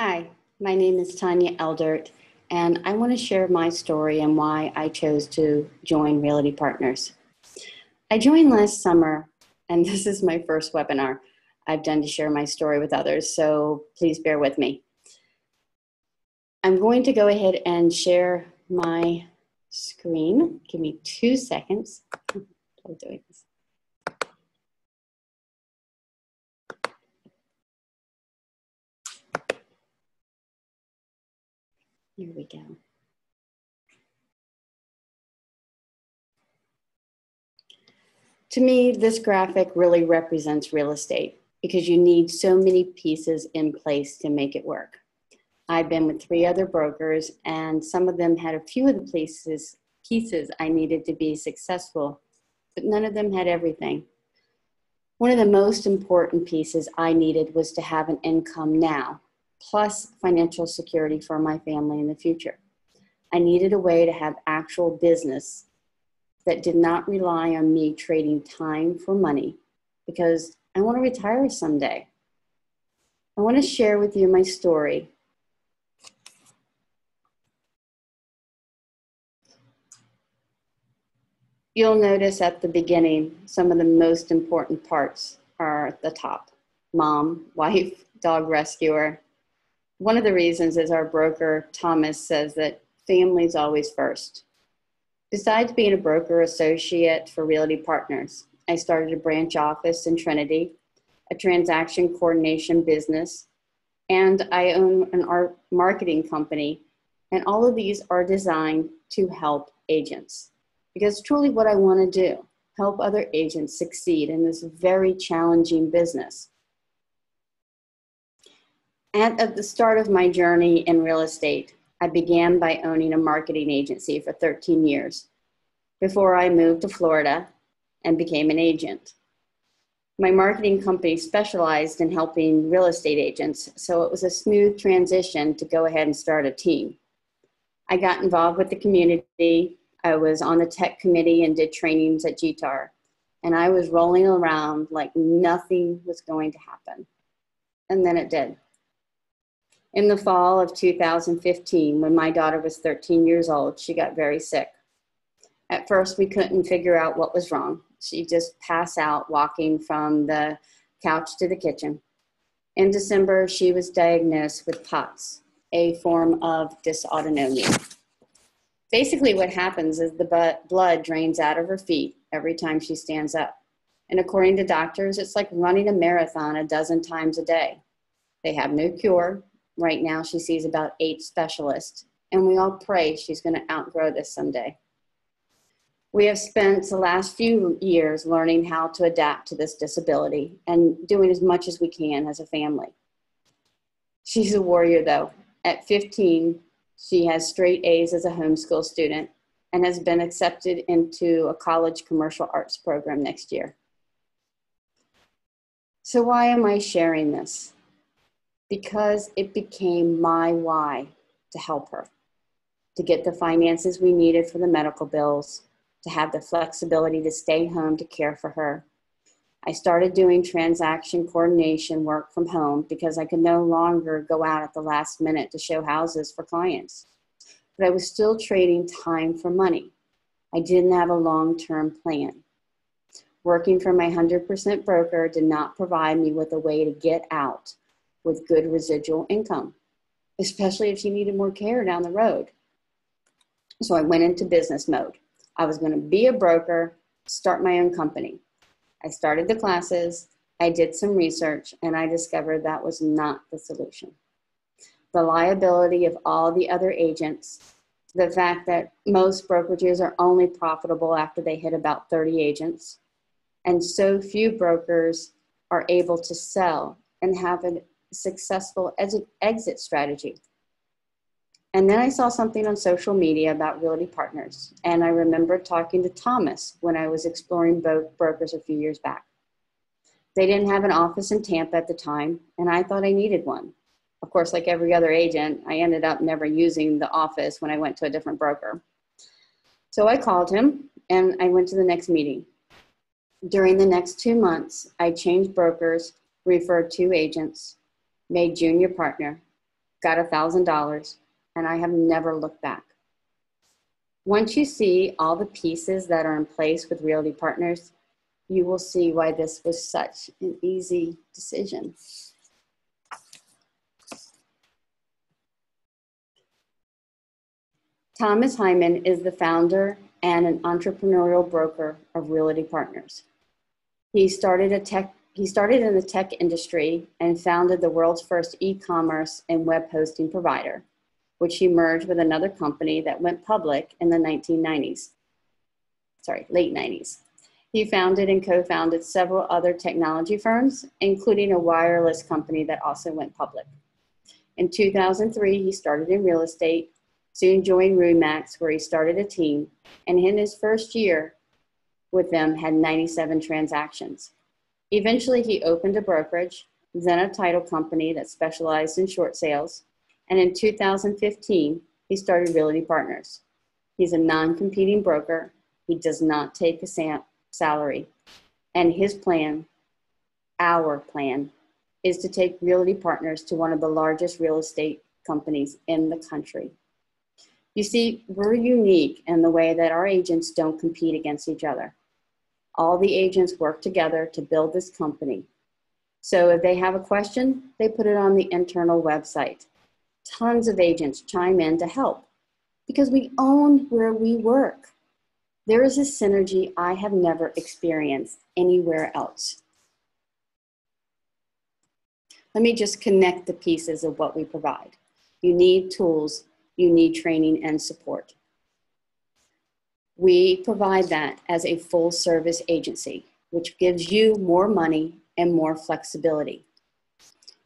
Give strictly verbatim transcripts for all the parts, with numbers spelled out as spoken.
Hi, my name is Tanya Eldert, and I want to share my story and why I chose to join Realty Partners. I joined last summer, and this is my first webinar I've done to share my story with others, so please bear with me. I'm going to go ahead and share my screen. Give me two seconds. I'm doing this. Here we go. To me, this graphic really represents real estate because you need so many pieces in place to make it work. I've been with three other brokers, and some of them had a few of the pieces, pieces I needed to be successful, but none of them had everything. One of the most important pieces I needed was to have an income now, plus financial security for my family in the future. I needed a way to have actual business that did not rely on me trading time for money, because I want to retire someday. I want to share with you my story. You'll notice at the beginning, some of the most important parts are at the top. Mom, wife, dog rescuer. One of the reasons is our broker, Thomas, says that family's always first. Besides being a broker associate for Realty Partners, I started a branch office in Trinity, a transaction coordination business, and I own an art marketing company. And all of these are designed to help agents, because truly what I want to do, help other agents succeed in this very challenging business. At the start of my journey in real estate, I began by owning a marketing agency for thirteen years before I moved to Florida and became an agent. My marketing company specialized in helping real estate agents, so it was a smooth transition to go ahead and start a team. I got involved with the community. I was on the tech committee and did trainings at G T A R, and I was rolling around like nothing was going to happen. And then it did. In the fall of two thousand fifteen, when my daughter was thirteen years old, she got very sick. At first, we couldn't figure out what was wrong. She just passed out walking from the couch to the kitchen. In December, she was diagnosed with P O T S, a form of dysautonomia. Basically, what happens is the blood drains out of her feet every time she stands up. And according to doctors, it's like running a marathon a dozen times a day. They have no cure. Right now, she sees about eight specialists, and we all pray she's going to outgrow this someday. We have spent the last few years learning how to adapt to this disability and doing as much as we can as a family. She's a warrior, though. At fifteen, she has straight A's as a homeschool student and has been accepted into a college commercial arts program next year. So why am I sharing this? Because it became my why to help her, to get the finances we needed for the medical bills, to have the flexibility to stay home to care for her. I started doing transaction coordination work from home because I could no longer go out at the last minute to show houses for clients. But I was still trading time for money. I didn't have a long-term plan. Working for my one hundred percent broker did not provide me with a way to get out with good residual income, especially if she needed more care down the road. So I went into business mode. I was going to be a broker, start my own company. I started the classes, I did some research, and I discovered that was not the solution. The liability of all the other agents, the fact that most brokerages are only profitable after they hit about thirty agents, and so few brokers are able to sell and have an successful exit strategy. And then I saw something on social media about Realty Partners, and I remember talking to Thomas when I was exploring both brokers a few years back. They didn't have an office in Tampa at the time, and I thought I needed one. Of course, like every other agent, I ended up never using the office when I went to a different broker. So I called him, and I went to the next meeting. During the next two months, I changed brokers, referred two agents, made junior partner, got a thousand dollars, and I have never looked back. Once you see all the pieces that are in place with Realty Partners, you will see why this was such an easy decision. Thomas Heimann is the founder and an entrepreneurial broker of Realty Partners. He started, a tech, he started in the tech industry and founded the world's first e-commerce and web hosting provider, which he merged with another company that went public in the nineteen nineties. Sorry, late nineties. He founded and co-founded several other technology firms, including a wireless company that also went public. In two thousand three, he started in real estate, soon joined RE/MAX, where he started a team, and in his first year with them had ninety-seven transactions. Eventually, he opened a brokerage, then a title company that specialized in short sales, and in two thousand fifteen, he started Realty Partners. He's a non-competing broker. He does not take a salary. And his plan, our plan, is to take Realty Partners to one of the largest real estate companies in the country. You see, we're unique in the way that our agents don't compete against each other. All the agents work together to build this company. So if they have a question, they put it on the internal website. Tons of agents chime in to help because we own where we work. There is a synergy I have never experienced anywhere else. Let me just connect the pieces of what we provide. You need tools, you need training and support. We provide that as a full service agency, which gives you more money and more flexibility.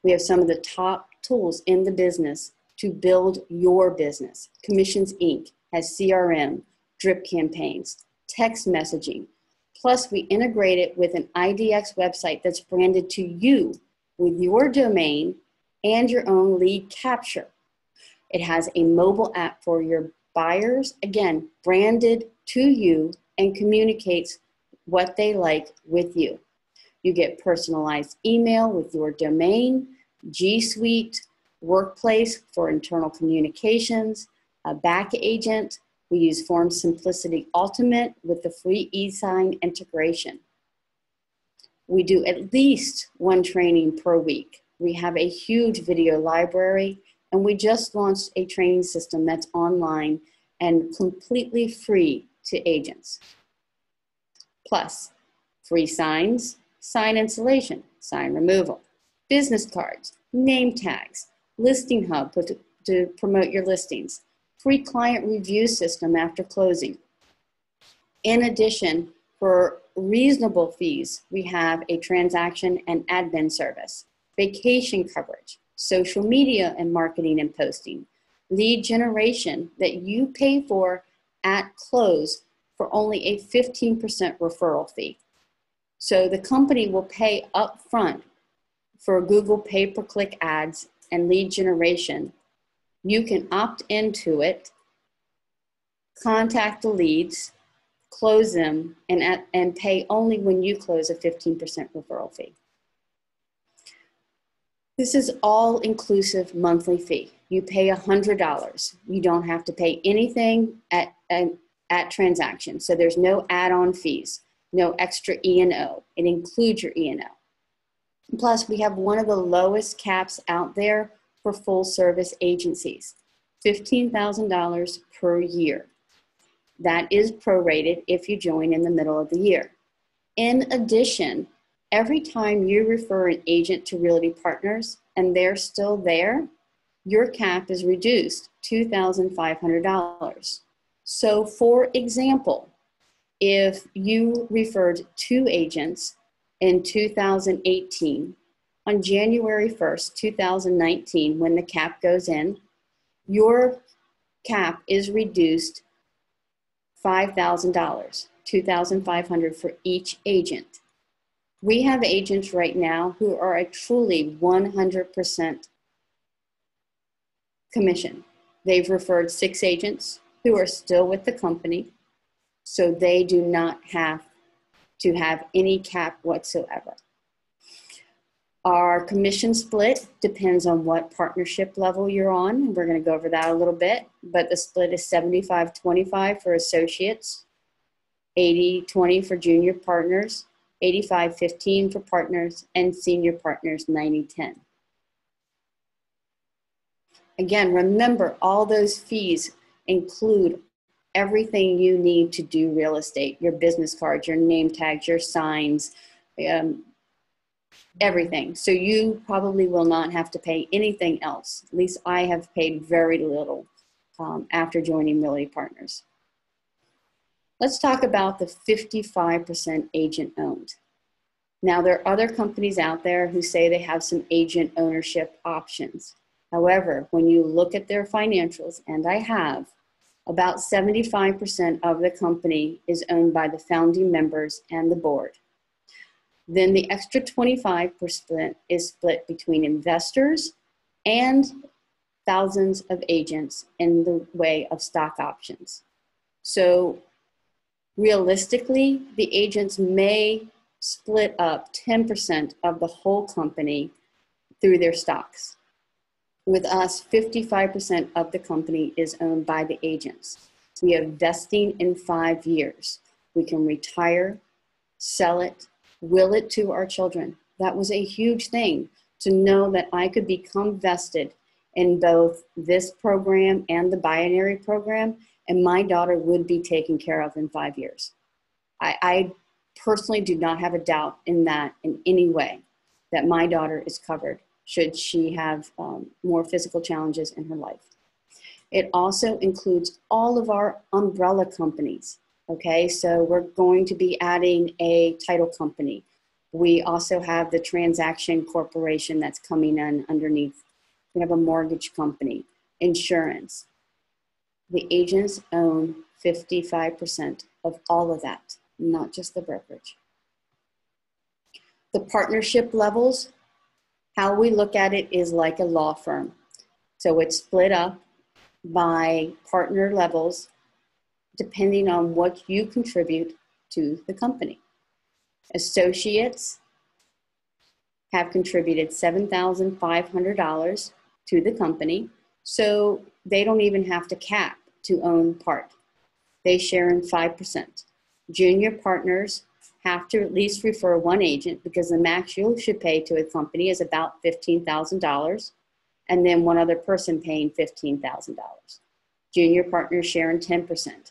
We have some of the top tools in the business to build your business. Commissions Incorporated has C R M, drip campaigns, text messaging. Plus, we integrate it with an I D X website that's branded to you with your domain and your own lead capture. It has a mobile app for your buyers, again, branded to you and communicates what they like with you. You get personalized email with your domain, G Suite, Workplace for internal communications, a back agent. We use Form Simplicity Ultimate with the free e-sign integration. We do at least one training per week. We have a huge video library, and we just launched a training system that's online and completely free to agents. Plus, free signs, sign installation, sign removal, business cards, name tags, listing hub to, to promote your listings, free client review system after closing. In addition, for reasonable fees, we have a transaction and admin service, vacation coverage, social media and marketing and posting, lead generation that you pay for at close for only a fifteen percent referral fee. So the company will pay upfront for Google pay-per-click ads and lead generation. You can opt into it, contact the leads, close them, and, at, and pay only when you close a fifteen percent referral fee. This is all-inclusive monthly fee. You pay one hundred dollars. You don't have to pay anything at, at, at transaction. So there's no add-on fees, no extra E and O. It includes your E and O. Plus, we have one of the lowest caps out there for full service agencies, fifteen thousand dollars per year. That is prorated if you join in the middle of the year. In addition, every time you refer an agent to Realty Partners and they're still there, your cap is reduced two thousand five hundred dollars. So for example, if you referred two agents in two thousand eighteen, on January first, two thousand nineteen, when the cap goes in, your cap is reduced five thousand dollars, two thousand five hundred dollars for each agent. We have agents right now who are a truly one hundred percent commission. They've referred six agents who are still with the company, so they do not have to have any cap whatsoever. Our commission split depends on what partnership level you're on. We're going to go over that a little bit, but the split is seventy-five twenty-five for associates, eighty twenty for junior partners, eighty-five fifteen for partners, and senior partners ninety ten. Again, remember all those fees include everything you need to do real estate, your business cards, your name tags, your signs, um, everything. So you probably will not have to pay anything else. At least I have paid very little um, after joining Realty Partners. Let's talk about the fifty-five percent agent owned. Now, there are other companies out there who say they have some agent ownership options. However, when you look at their financials, and I have, about seventy-five percent of the company is owned by the founding members and the board. Then the extra twenty-five percent is split between investors and thousands of agents in the way of stock options. So realistically, the agents may split up ten percent of the whole company through their stocks. With us, fifty-five percent of the company is owned by the agents. We have vesting in five years. We can retire, sell it, will it to our children. That was a huge thing, to know that I could become vested in both this program and the binary program, and my daughter would be taken care of in five years. I, I personally do not have a doubt in that in any way, that my daughter is covered should she have um, more physical challenges in her life. It also includes all of our umbrella companies, okay? So we're going to be adding a title company. We also have the transaction corporation that's coming in underneath. We have a mortgage company, insurance. The agents own fifty-five percent of all of that, not just the brokerage. The partnership levels, how we look at it is like a law firm. So it's split up by partner levels, depending on what you contribute to the company. Associates have contributed seven thousand five hundred dollars to the company, so they don't even have to cap to own part. They share in five percent. Junior partners have to at least refer one agent, because the max you should pay to a company is about fifteen thousand dollars, and then one other person paying fifteen thousand dollars. Junior partners share in ten percent.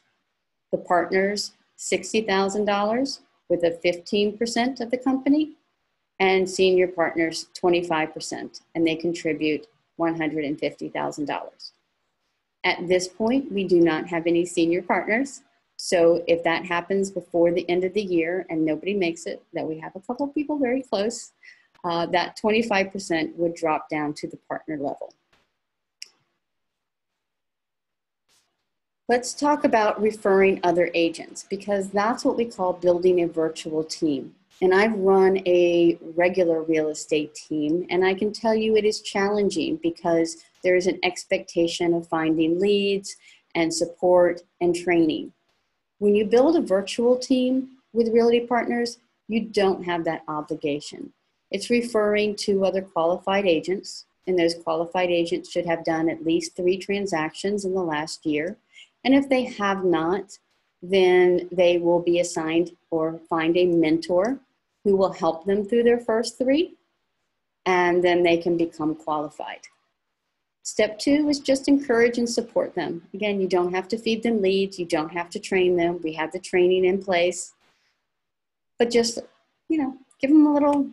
The partners, sixty thousand dollars with a fifteen percent of the company, and senior partners, twenty-five percent, and they contribute one hundred fifty thousand dollars. At this point, we do not have any senior partners. So if that happens before the end of the year and nobody makes it, that we have a couple of people very close, uh, that twenty-five percent would drop down to the partner level. Let's talk about referring other agents, because that's what we call building a virtual team. And I've run a regular real estate team, and I can tell you it is challenging, because there is an expectation of finding leads and support and training. When you build a virtual team with Realty Partners, you don't have that obligation. It's referring to other qualified agents, and those qualified agents should have done at least three transactions in the last year. And if they have not, then they will be assigned or find a mentor who will help them through their first three, and then they can become qualified. Step two is just encourage and support them. Again, you don't have to feed them leads, you don't have to train them, we have the training in place, but just, you know, give them a little,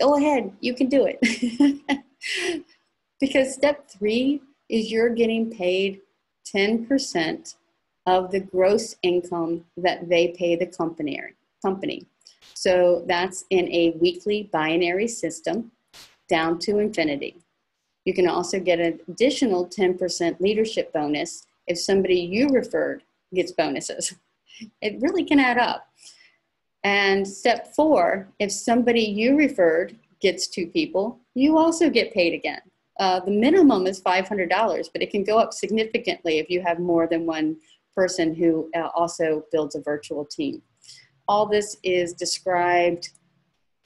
go ahead, you can do it. Because step three is you're getting paid ten percent of the gross income that they pay the company. company. So that's in a weekly binary system down to infinity. You can also get an additional ten percent leadership bonus if somebody you referred gets bonuses. It really can add up. And step four, if somebody you referred gets two people, you also get paid again. Uh, the minimum is five hundred dollars, but it can go up significantly if you have more than one person who uh, also builds a virtual team. All this is described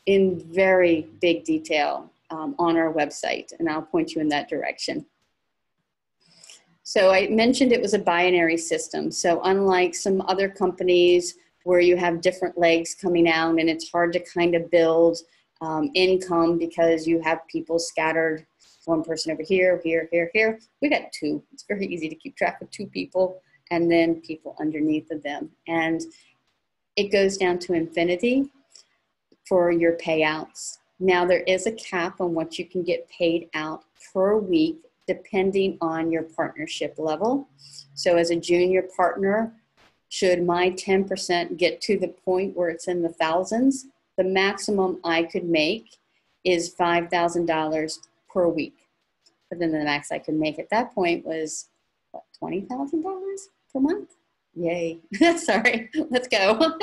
in very big detail um, on our website, and I'll point you in that direction. So I mentioned it was a binary system. So unlike some other companies where you have different legs coming out and it's hard to kind of build um, income because you have people scattered, one person over here, here, here, here. We got two. It's very easy to keep track of two people and then people underneath of them. And it goes down to infinity for your payouts. Now there is a cap on what you can get paid out per week depending on your partnership level. So as a junior partner, should my ten percent get to the point where it's in the thousands, the maximum I could make is five thousand dollars per week. But then the max I could make at that point was, what, twenty thousand dollars per month? Yay, sorry, let's go.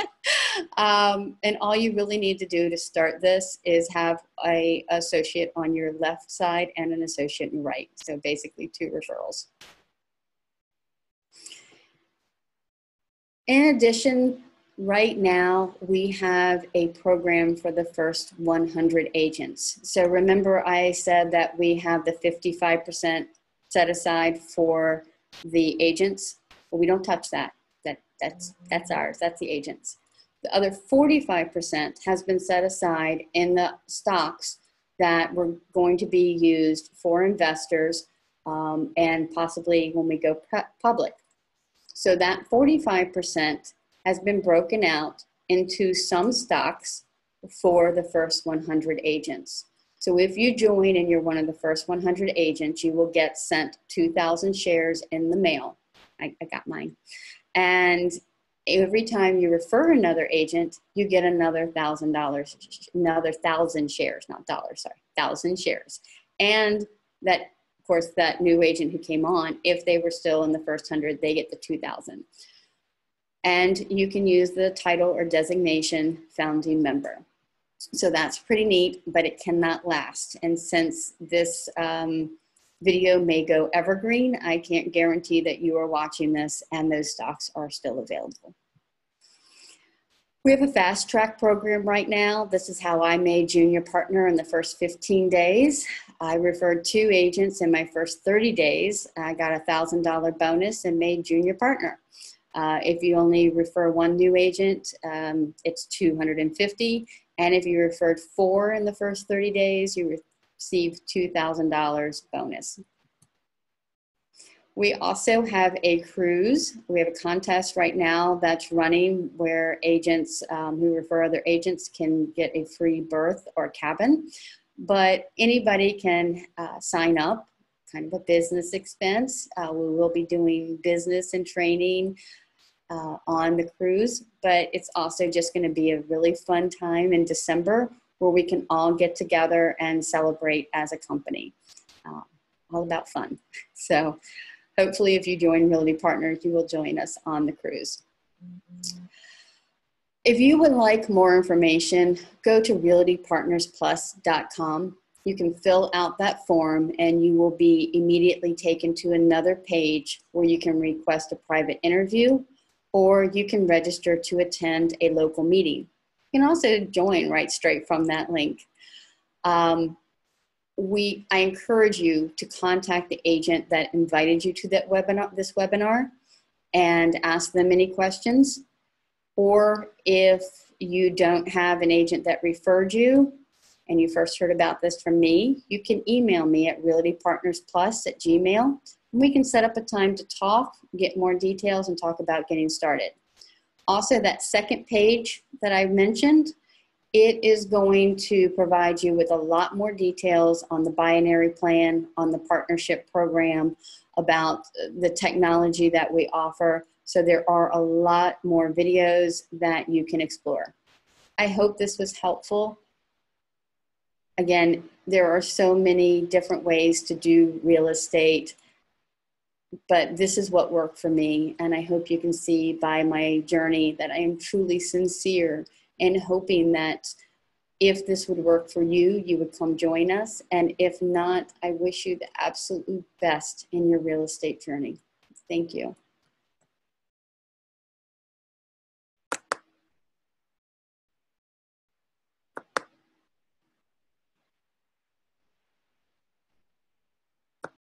um, and all you really need to do to start this is have an associate on your left side and an associate on your right. So basically two referrals. In addition, right now we have a program for the first one hundred agents. So remember I said that we have the fifty-five percent set aside for the agents, but we don't touch that. That, that's, that's ours, that's the agents. The other forty-five percent has been set aside in the stocks that were going to be used for investors um, and possibly when we go public. So that forty-five percent has been broken out into some stocks for the first one hundred agents. So if you join and you're one of the first one hundred agents, you will get sent two thousand shares in the mail. I, I got mine. And every time you refer another agent, you get another thousand dollars, another thousand shares, not dollars, sorry, thousand shares. And that, of course, that new agent who came on, if they were still in the first hundred, they get the two thousand. And you can use the title or designation founding member. So that's pretty neat, but it cannot last. And since this um, video may go evergreen, I can't guarantee that you are watching this and those stocks are still available. We have a fast track program right now. This is how I made junior partner in the first fifteen days. I referred two agents in my first thirty days. I got a one thousand dollar bonus and made junior partner. Uh, if you only refer one new agent, um, it's two hundred fifty dollars. And if you referred four in the first thirty days, you receive two thousand dollars bonus. We also have a cruise. We have a contest right now that's running where agents um, who refer other agents can get a free berth or cabin, but anybody can uh, sign up, kind of a business expense. Uh, we will be doing business and training uh, on the cruise, but it's also just gonna be a really fun time in December where we can all get together and celebrate as a company. Uh, all about fun. So hopefully if you join Realty Partners, you will join us on the cruise. Mm-hmm. If you would like more information, go to Realty Partners Plus dot com. You can fill out that form and you will be immediately taken to another page where you can request a private interview, or you can register to attend a local meeting. You can also join right straight from that link. Um, We, I encourage you to contact the agent that invited you to that webinar, this webinar, and ask them any questions. Or if you don't have an agent that referred you and you first heard about this from me, you can email me at Realty Partners Plus at Gmail. And we can set up a time to talk, get more details, and talk about getting started. Also, that second page that I mentioned, it is going to provide you with a lot more details on the binary plan, on the partnership program, about the technology that we offer. So there are a lot more videos that you can explore. I hope this was helpful. Again, there are so many different ways to do real estate, but this is what worked for me. And I hope you can see by my journey that I am truly sincere and hoping that if this would work for you, you would come join us. And if not, I wish you the absolute best in your real estate journey. Thank you.